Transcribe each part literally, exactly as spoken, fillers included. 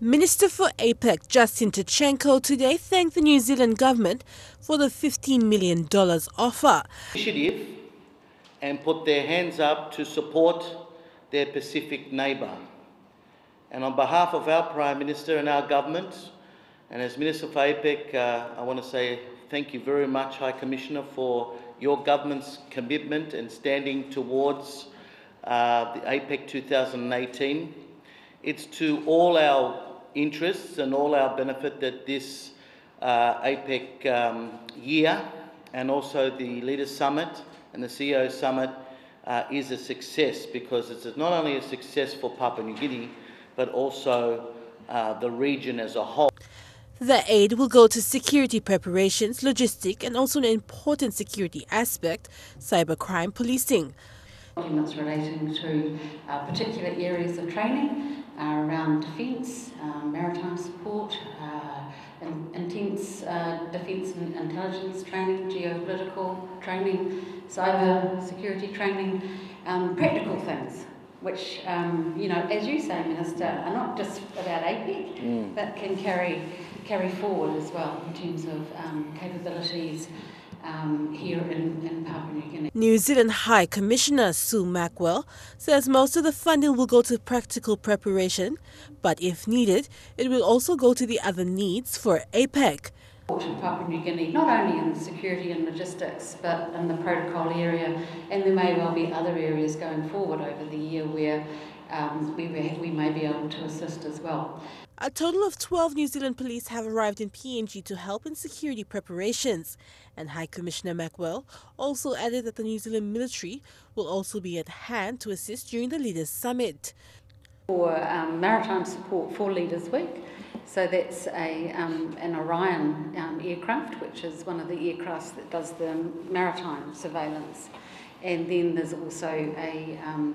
Minister for APEC Justin Tchenko today thanked the New Zealand government for the fifteen million dollars offer. Initiative and put their hands up to support their Pacific neighbour. And on behalf of our Prime Minister and our government, and as Minister for APEC, uh, I want to say thank you very much, High Commissioner, for your government's commitment and standing towards uh, the APEC two thousand eighteen. It's to all our interests and all our benefit that this uh, APEC um, year and also the Leaders' Summit and the C E O Summit uh, is a success, because it's not only a success for Papua New Guinea but also uh, the region as a whole. The aid will go to security preparations, logistics and also an important security aspect, cybercrime policing. Documents relating to uh, particular areas of training uh, around defence, uh, maritime support, uh, in, intense uh, defence and intelligence training, geopolitical training, cyber security training, um, practical things which, um, you know, as you say, Minister, are not just about APEC, mm. but can carry, carry forward as well in terms of um, capabilities. Um, here in, in Papua New Guinea. New Zealand High Commissioner Sue Mackwell says most of the funding will go to practical preparation, but if needed, it will also go to the other needs for APEC. Papua New Guinea, not only in security and logistics, but in the protocol area, and there may well be other areas going forward over the year where um, we, we may be able to assist as well. A total of twelve New Zealand police have arrived in P N G to help in security preparations, and High Commissioner Mackwell also added that the New Zealand military will also be at hand to assist during the Leaders' Summit. For um, maritime support for Leaders' Week, so that's a, um, an Orion um, aircraft, which is one of the aircrafts that does the maritime surveillance. And then there's also a, um,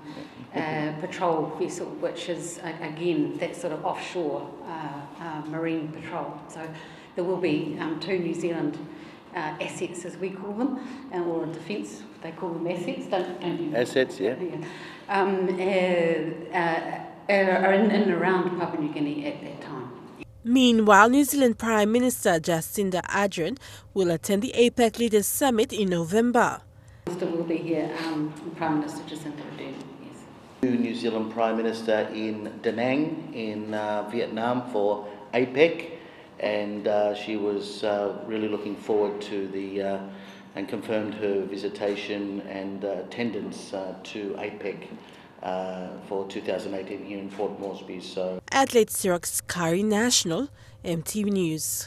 a patrol vessel, which is, again, that sort of offshore uh, uh, marine patrol. So there will be um, two New Zealand uh, assets, as we call them, or defence, they call them assets, don't, don't you? Assets, yeah. yeah. Um, uh, uh, are in and around Papua New Guinea at that time. Meanwhile, New Zealand Prime Minister Jacinda Ardern will attend the APEC Leaders' Summit in November. Minister will be here, um, Prime Minister Jacinda Ardern, yes. New, New Zealand Prime Minister in Da Nang in uh, Vietnam for APEC, and uh, she was uh, really looking forward to the, uh, and confirmed her visitation and uh, attendance uh, to APEC uh, for two thousand eighteen here in Fort Moresby. So. Adelaide, Sirox Kari, National, M T V News.